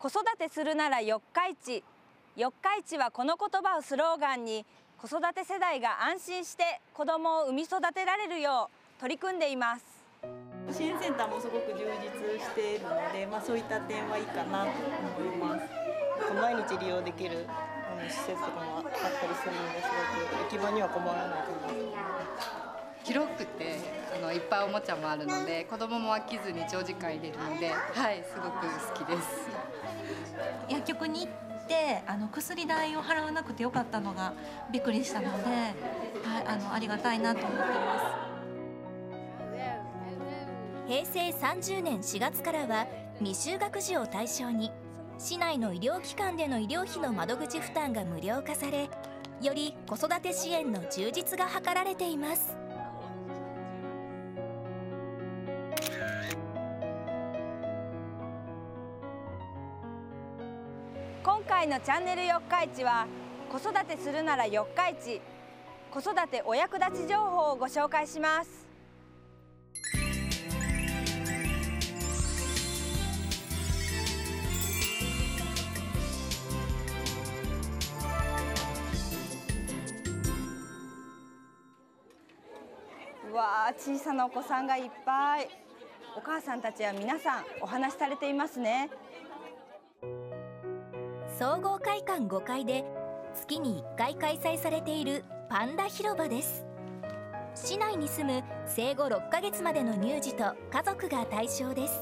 子育てするなら四日市。四日市はこの言葉をスローガンに、子育て世代が安心して子どもを産み育てられるよう取り組んでいます。支援センターもすごく充実しているので、そういった点はいいかなと思います。毎日利用できる施設とかもあったりするので、すごく行き場には困らないかなと思います。広くていっぱいおもちゃもあるので、子供も飽きずに長時間入れるので、すごく好きです。薬局に行って薬代を払わなくてよかったのがびっくりしたので、ありがたいなと思ってます。平成30年4月からは未就学児を対象に市内の医療機関での医療費の窓口負担が無料化され、より子育て支援の充実が図られています。今回の「チャンネル四日市」は、子育てするなら四日市、子育てお役立ち情報をご紹介します。うわあ、小さなお子さんがいっぱい。お母さんたちは皆さんお話しされていますね。総合会館5階で月に1回開催されているパンダ広場です。市内に住む生後6ヶ月までの乳児と家族が対象です。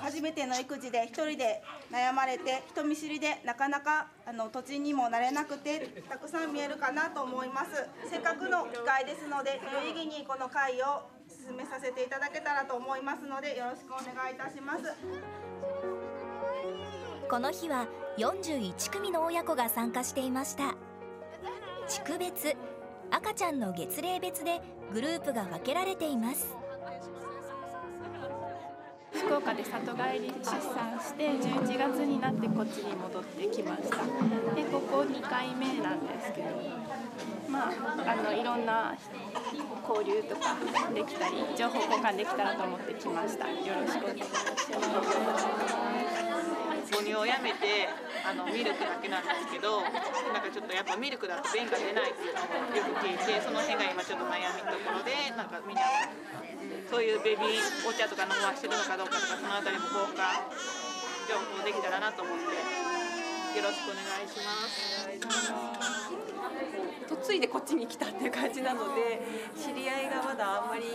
初めての育児で一人で悩まれて、人見知りでなかなか土地にも慣れなくて、たくさん見えるかなと思います。せっかくの機会ですので、有意義にこの会を進めさせていただけたらと思いますので、よろしくお願いいたします。この日は41組の親子が参加していました。地区別、赤ちゃんの月齢別でグループが分けられています。福岡で里帰り出産して、11月になってこっちに戻ってきました。で、ここ2回目なんですけど、いろんな交流とかできたり、情報交換できたらと思ってきました。よろしくお願いします。母乳をやめてミルクだけなんですけど、ちょっとやっぱミルクだと便が出ないっていうのをよく聞いて、その辺が今ちょっと悩みのところで、みんなそういうベビーお茶とか飲ましてるのかどうかとか、そのあたりも交換情報できたらなと思って、よろしくお願いします。嫁いでこっちに来たっていう感じなので、知り合いがまだあんまり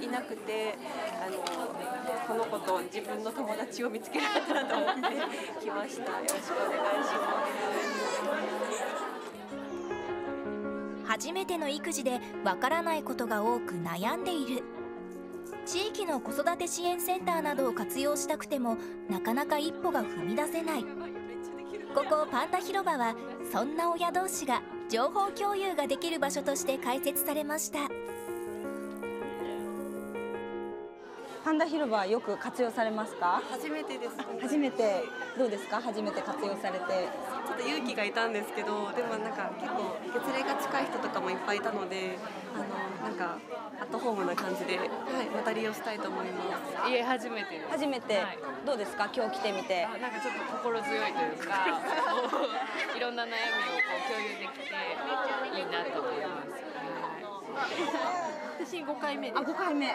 いなくて、この子と自分の友達を見つけられたらと思って来ました。よろしくお願いします。初めての育児でわからないことが多く悩んでいる。地域の子育て支援センターなどを活用したくても、なかなか一歩が踏み出せない。ここパンダ広場は、そんな親同士が情報共有ができる場所として開設されました。パンダ広場はよく活用されますか？初めてです。初めて。どうですか、初めて活用されて。ちょっと勇気がいたんですけど、でも結構月齢が近い人とかもいっぱいいたので、アットホームな感じで、また利用したいと思います。いえ、初めてです。初めて。どうですか、今日来てみて。ちょっと心強いというか、いろんな悩みを共有できていいなと思います。私5回目です。5回目。も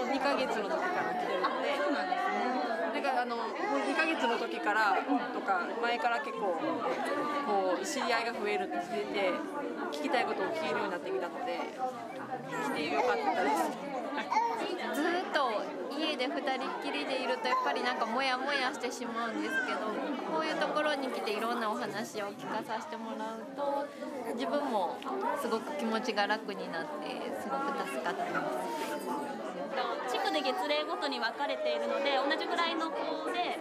う2ヶ月の時から来てるので。そうなんですね。2ヶ月の時からとか前から結構こう知り合いが増えるって聞いて、聞きたいことを聞けるようになってきたので、来てよかったです。ずっと家で2人っきりでいると、やっぱりモヤモヤしてしまうんですけど、こういうところに来ていろんなお話を聞かさせてもらうと、自分もすごく気持ちが楽になって、すごく助かってます。地区で月齢ごとに分かれているので、同じぐらいの子で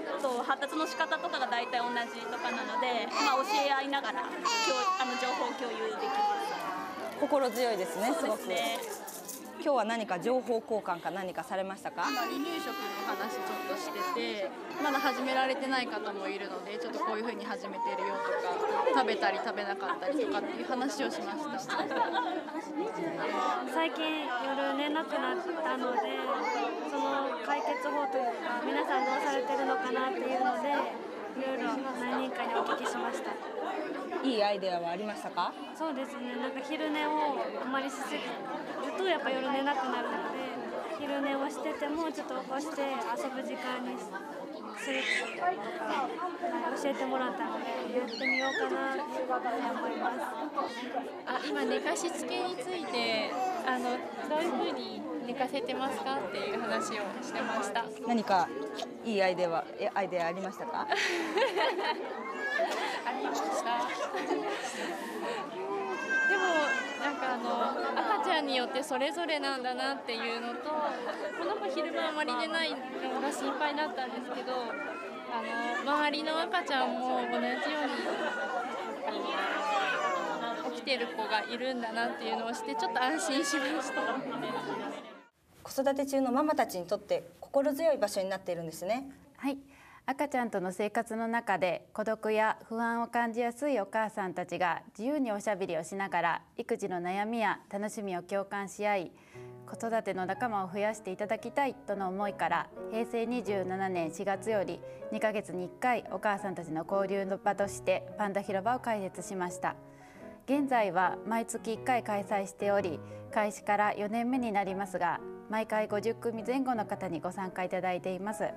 発達の仕方とかが大体同じとかなので、教え合いながら情報共有できます。心強いですね、すごく。今日は何か情報交離何かされましたか？離乳食の話ちょっとしてて、まだ始められてない方もいるので、ちょっとこういう風に始めてるよとか、食べたり食べなかったりとかっていう話をしました。最近夜寝なくなったので、その解決法というか、皆さんどうされてるのかなっていうので、いろいろ何人かにお聞きしました。いいアイデアはありましたか？そうですね、なんか昼寝をあまりしすぎるとやっぱ夜寝なくなるので、昼寝をしててもちょっと起こして遊ぶ時間にするとか教えてもらったので、やってみようかなって思います。今寝かしつけについてどういうふうに寝かせてますかっていう話をしてました。何かいいアイデアありましたか？ありました。でもなんか赤ちゃんによってそれぞれなんだなっていうのと、この子昼間あまり寝ないのが心配だったんですけど、周りの赤ちゃんも同じように起きてる子がいるんだなっていうのをして、ちょっと安心しました。子育て中のママたちにとって心強い場所になっているんですね。はい、赤ちゃんとの生活の中で孤独や不安を感じやすいお母さんたちが自由におしゃべりをしながら、育児の悩みや楽しみを共感し合い、子育ての仲間を増やしていただきたいとの思いから、平成27年4月より2ヶ月に1回お母さんたちの交流の場としてパンダ広場を開設しました。現在は毎月1回開催しており、開始から4年目になりますが、毎回50組前後の方にご参加いただいています。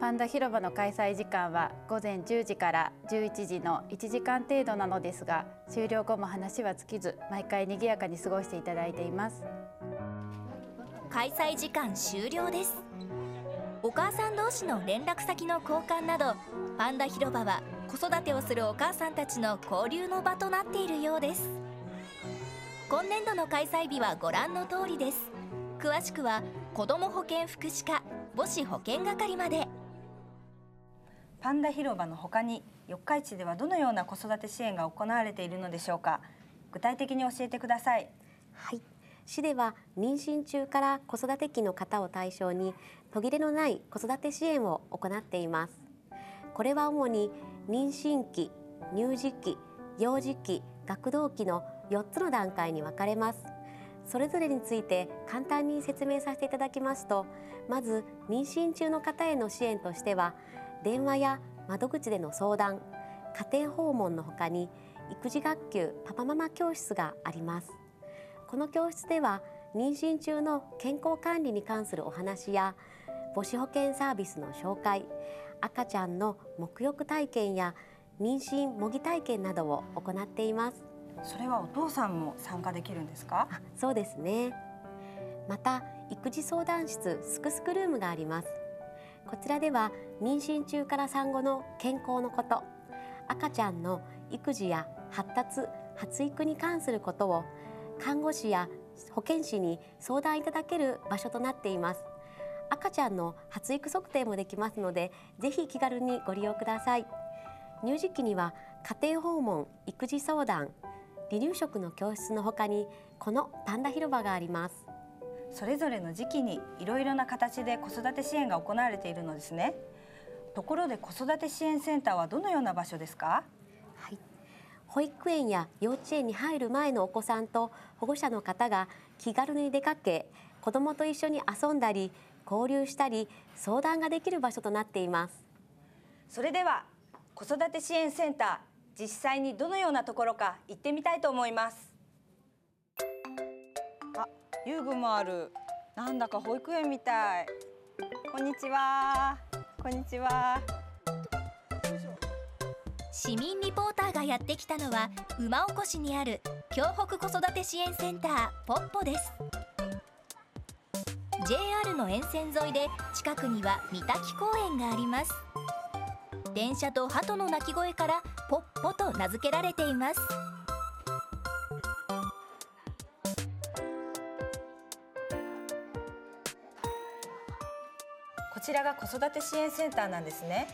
パンダ広場の開催時間は午前10時から11時の1時間程度なのですが、終了後も話は尽きず、毎回賑やかに過ごしていただいています。開催時間終了です。お母さん同士の連絡先の交換など、パンダ広場は子育てをするお母さんたちの交流の場となっているようです。今年度の開催日はご覧の通りです。詳しくは子ども保健福祉課母子保健係まで。パンダ広場の他に四日市ではどのような子育て支援が行われているのでしょうか。具体的に教えてください。はい、市では妊娠中から子育て期の方を対象に途切れのない子育て支援を行っています。これは主に妊娠期、乳児期、幼児期、学童期の4つの段階に分かれます。それぞれについて簡単に説明させていただきますと、まず妊娠中の方への支援としては、電話や窓口での相談、家庭訪問のほかに育児学級パパママ教室があります。この教室では妊娠中の健康管理に関するお話や、母子保健サービスの紹介、赤ちゃんの沐浴体験や妊娠模擬体験などを行っています。それはお父さんも参加できるんですか？そうですね。また育児相談室すくすくルームがあります。こちらでは妊娠中から産後の健康のこと、赤ちゃんの育児や発達・発育に関することを看護師や保健師に相談いただける場所となっています。赤ちゃんの発育測定もできますので、ぜひ気軽にご利用ください。乳児期には家庭訪問、育児相談、離乳食の教室のほかに、このパンダ広場があります。それぞれの時期にいろいろな形で子育て支援が行われているのですね。ところで子育て支援センターはどのような場所ですか？はい、保育園や幼稚園に入る前のお子さんと保護者の方が気軽に出かけ、子どもと一緒に遊んだり交流したり相談ができる場所となっています。それでは子育て支援センター、実際にどのようなところか行ってみたいと思います。あ、遊具もある。なんだか保育園みたい。こんにちは。こんにちは。市民リポーターがやってきたのは馬起こしにある京北子育て支援センターポッポです。JR の沿線沿いで、近くには御滝公園があります。電車と鳩の鳴き声からポッポと名付けられています。こちらが子育て支援センターなんですね。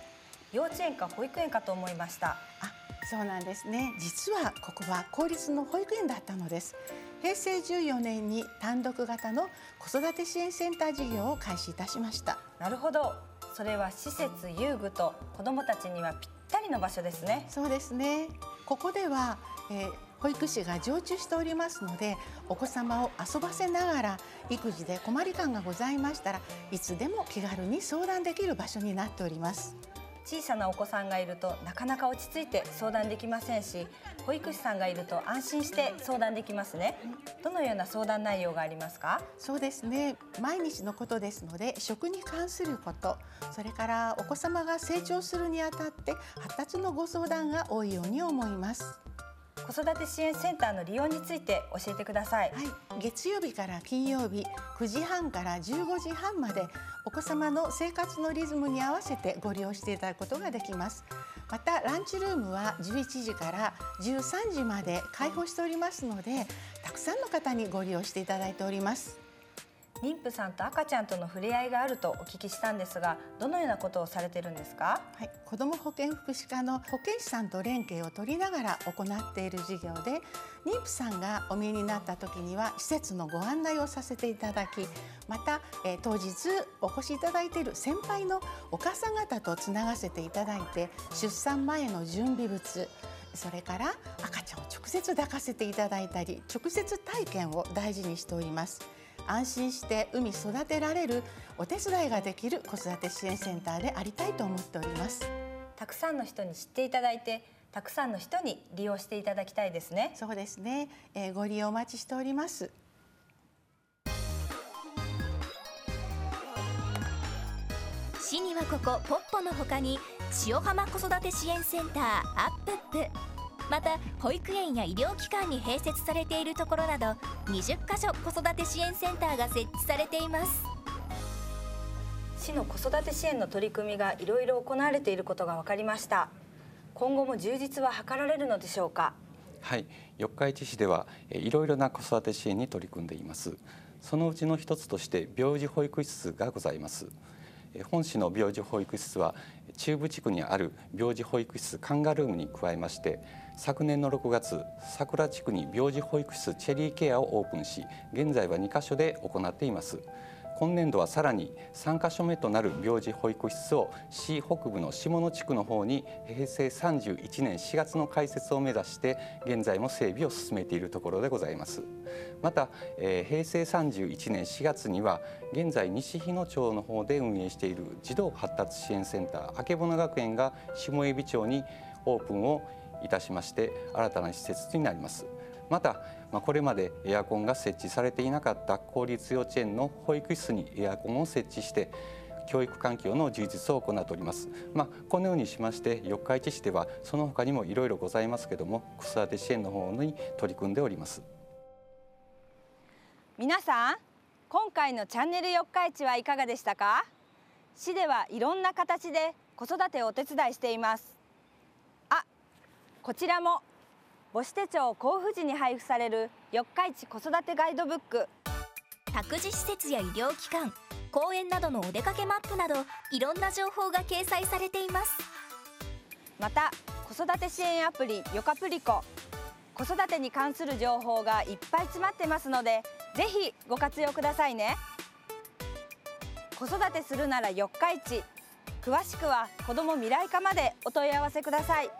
幼稚園か保育園かと思いました。あ、そうなんですね。実はここは公立の保育園だったのです。平成14年に単独型の子育て支援センター事業を開始いたしました。なるほど、それは施設、遊具と子どもたちにはぴったりの場所ですね。そうですね。ここでは、保育士が常駐しておりますので、お子様を遊ばせながら育児で困り感がございましたらいつでも気軽に相談できる場所になっております。小さなお子さんがいるとなかなか落ち着いて相談できませんし、保育士さんがいると安心して相談できますね。どのような相談内容がありますか？そうですね、毎日のことですので、食に関すること、それからお子様が成長するにあたって発達のご相談が多いように思います。子育て支援センターの利用について教えてください。はい、月曜日から金曜日9時半から15時半まで、お子様の生活のリズムに合わせてご利用していただくことができます。またランチルームは11時から13時まで開放しておりますので、たくさんの方にご利用していただいております。妊婦さんと赤ちゃんとの触れ合いがあるとお聞きしたんですが、どのようなことをされてるんですか？はい、子ども保健福祉課の保健師さんと連携を取りながら行っている事業で、妊婦さんがお見えになった時には施設のご案内をさせていただき、また、当日お越しいただいている先輩のお母さん方とつながせていただいて、出産前の準備物、それから赤ちゃんを直接抱かせていただいたり、直接体験を大事にしております。安心して産み育てられるお手伝いができる子育て支援センターでありたいと思っております。たくさんの人に知っていただいて、たくさんの人に利用していただきたいですね。そうですね、ご利用お待ちしております。市にはここポッポの他に塩浜子育て支援センターアップップ、また保育園や医療機関に併設されているところなど20カ所子育て支援センターが設置されています。市の子育て支援の取り組みがいろいろ行われていることが分かりました。今後も充実は図られるのでしょうか？はい、四日市市ではいろいろな子育て支援に取り組んでいます。そのうちの一つとして病児保育施設がございます。本市の病児保育施設は中部地区にある病児保育施設カンガルームに加えまして、昨年の6月桜地区に病児保育施設チェリーケアをオープンし、現在は2カ所で行っています。今年度はさらに3カ所目となる病児保育施設を市北部の下地区の方に平成31年4月の開設を目指して、現在も整備を進めているところでございます。また、平成31年4月には現在西日野町の方で運営している児童発達支援センターあけぼの学園が下海老町にオープンをいたしまして、新たな施設になります。また、これまでエアコンが設置されていなかった公立幼稚園の保育室にエアコンを設置して教育環境の充実を行っております。このようにしまして、四日市市ではその他にもいろいろございますけれども、子育て支援の方に取り組んでおります。皆さん、今回のチャンネル四日市はいかがでしたか？市ではいろんな形で子育てをお手伝いしています。こちらも母子手帳交付時に配布される四日市子育てガイドブック、託児施設や医療機関、公園などのお出かけマップなどいろんな情報が掲載されています。また子育て支援アプリよかプリコ、子育てに関する情報がいっぱい詰まってますので、ぜひご活用くださいね。子育てするなら四日市、詳しくはこども未来課までお問い合わせください。